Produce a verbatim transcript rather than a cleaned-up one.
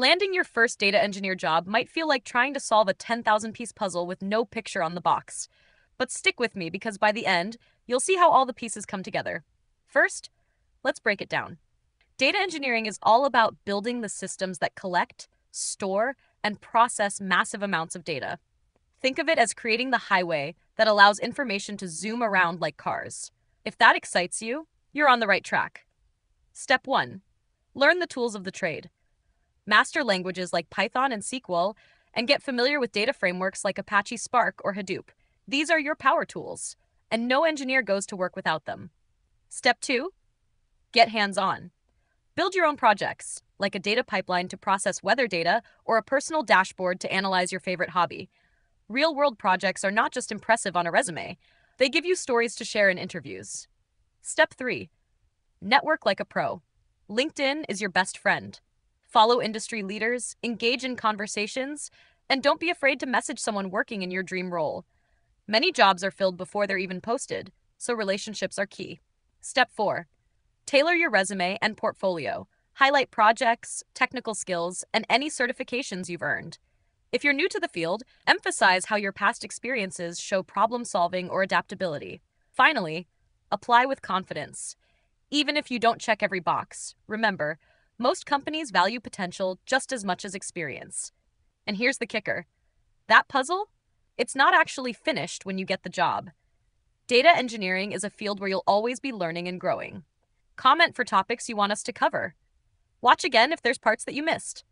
Landing your first data engineer job might feel like trying to solve a ten thousand piece puzzle with no picture on the box. But stick with me, because by the end, you'll see how all the pieces come together. First, let's break it down. Data engineering is all about building the systems that collect, store, and process massive amounts of data. Think of it as creating the highway that allows information to zoom around like cars. If that excites you, you're on the right track. Step one, learn the tools of the trade. Master languages like Python and S Q L, and get familiar with data frameworks like Apache Spark or Hadoop. These are your power tools, and no engineer goes to work without them. Step two, get hands-on. Build your own projects, like a data pipeline to process weather data or a personal dashboard to analyze your favorite hobby. Real-world projects are not just impressive on a resume. They give you stories to share in interviews. Step three, network like a pro. LinkedIn is your best friend. Follow industry leaders, engage in conversations, and don't be afraid to message someone working in your dream role. Many jobs are filled before they're even posted, so relationships are key. Step four, tailor your resume and portfolio. Highlight projects, technical skills, and any certifications you've earned. If you're new to the field, emphasize how your past experiences show problem solving or adaptability. Finally, apply with confidence. Even if you don't check every box, remember, most companies value potential just as much as experience. And here's the kicker. That puzzle? It's not actually finished when you get the job. Data engineering is a field where you'll always be learning and growing. Comment for topics you want us to cover. Watch again if there's parts that you missed.